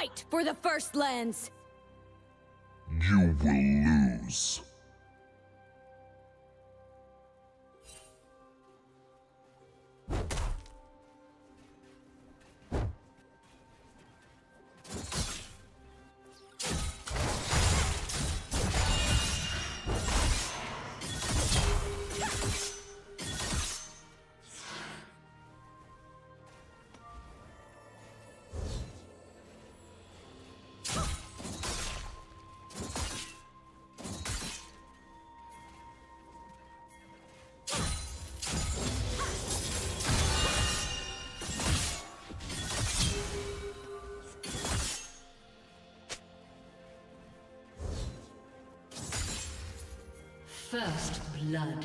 Fight for the First Lands! You will lose. First blood.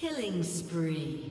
Killing spree.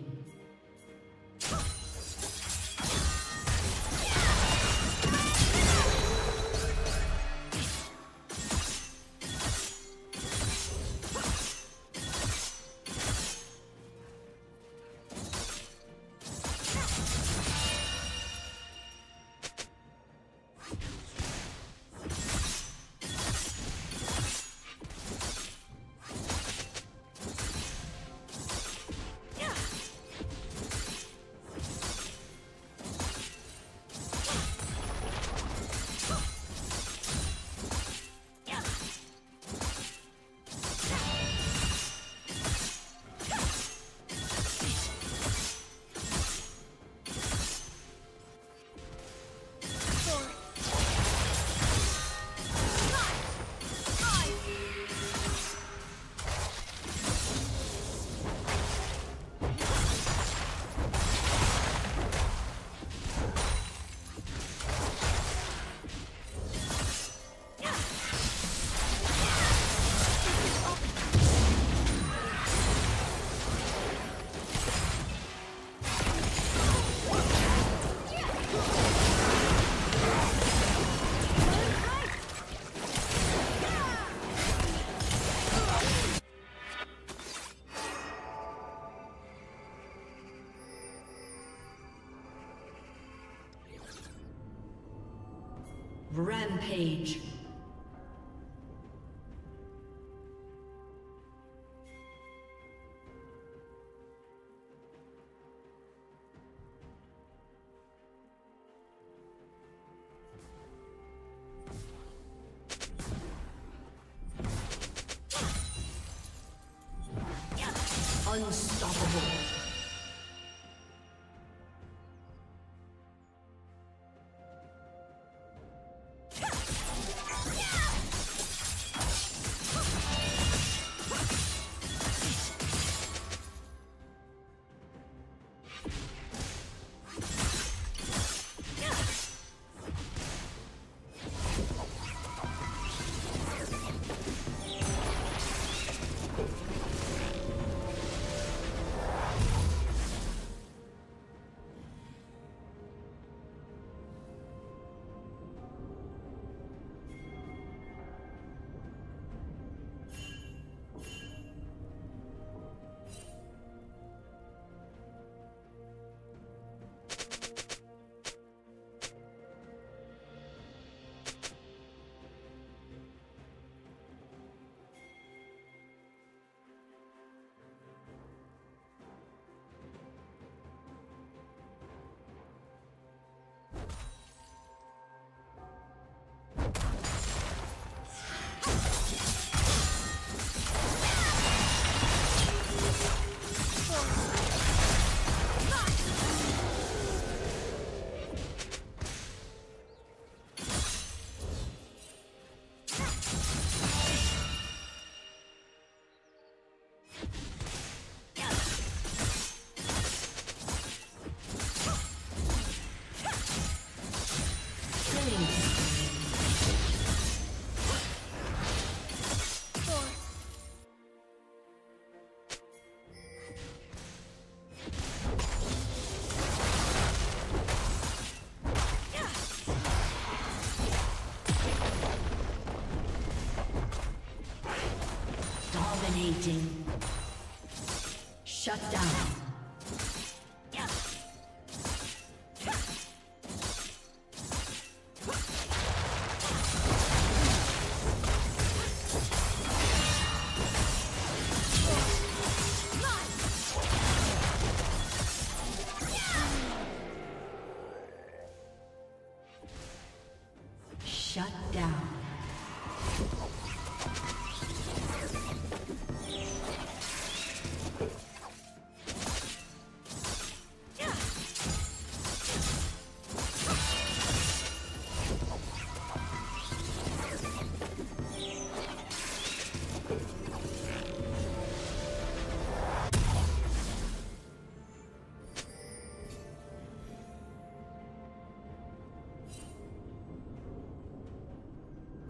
Rampage. Unstoppable. Shut down.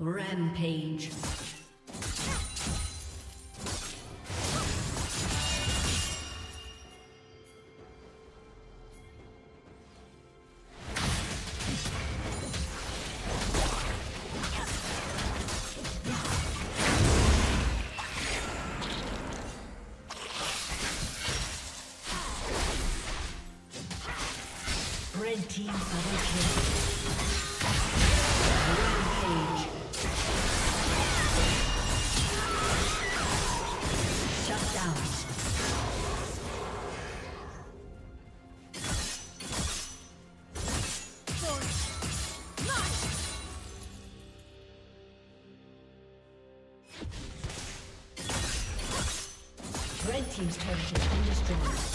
Rampage. Red team double kill. Rampage. Red team's turret has been destroyed.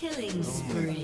Killing spree.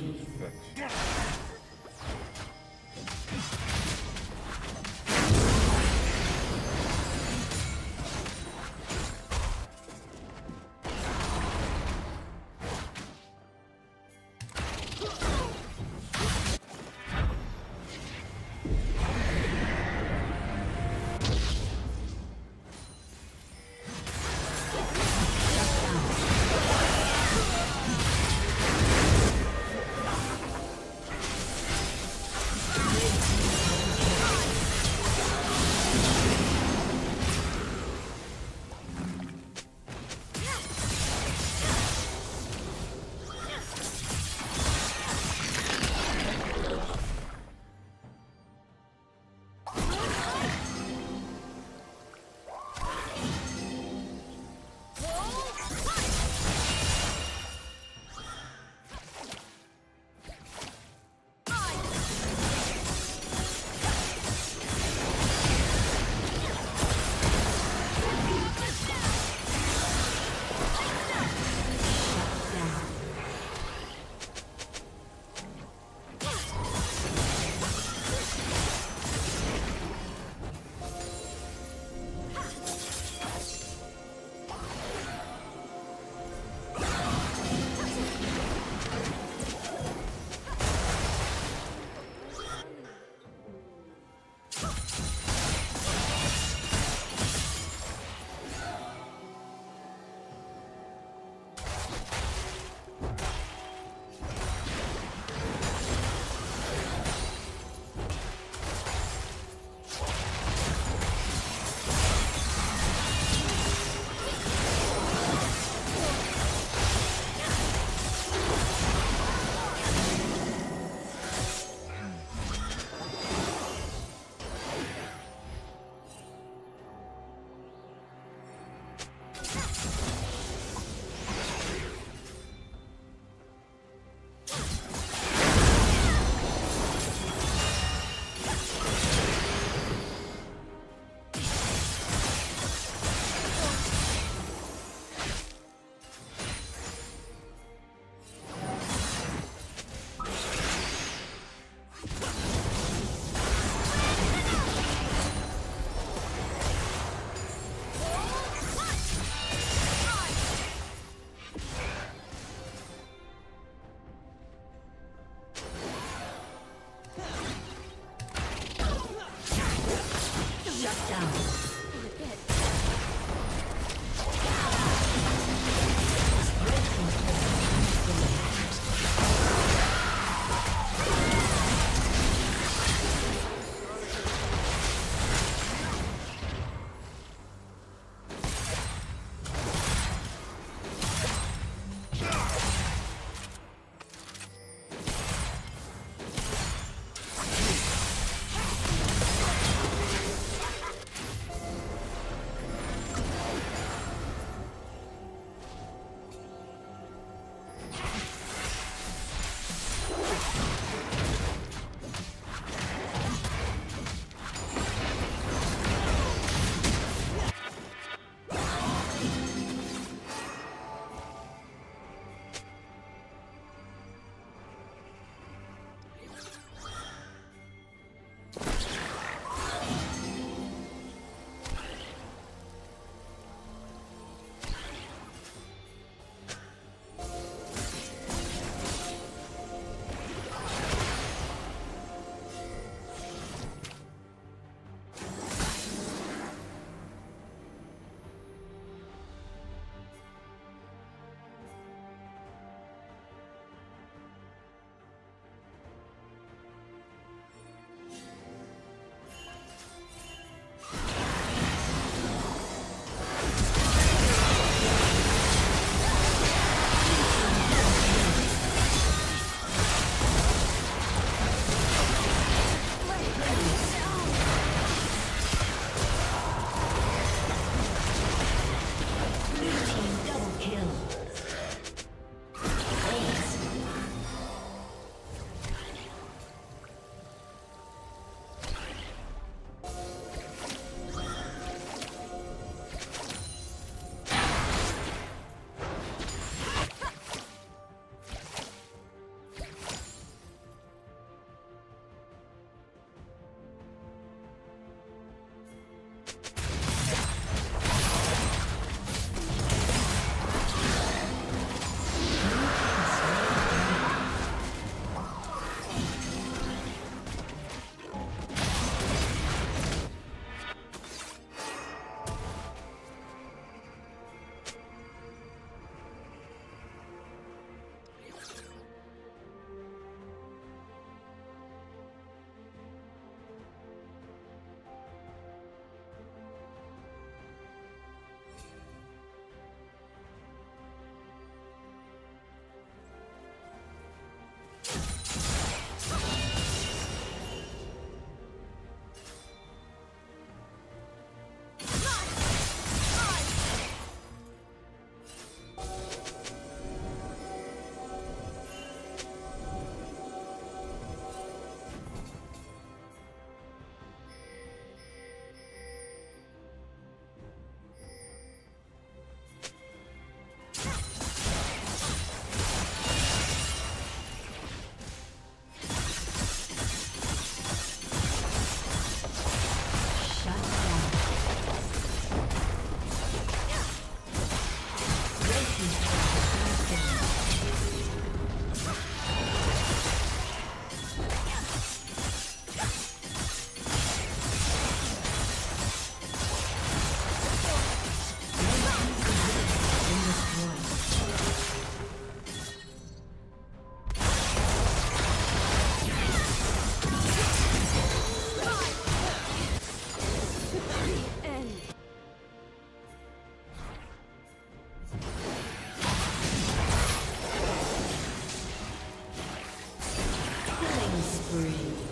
Three.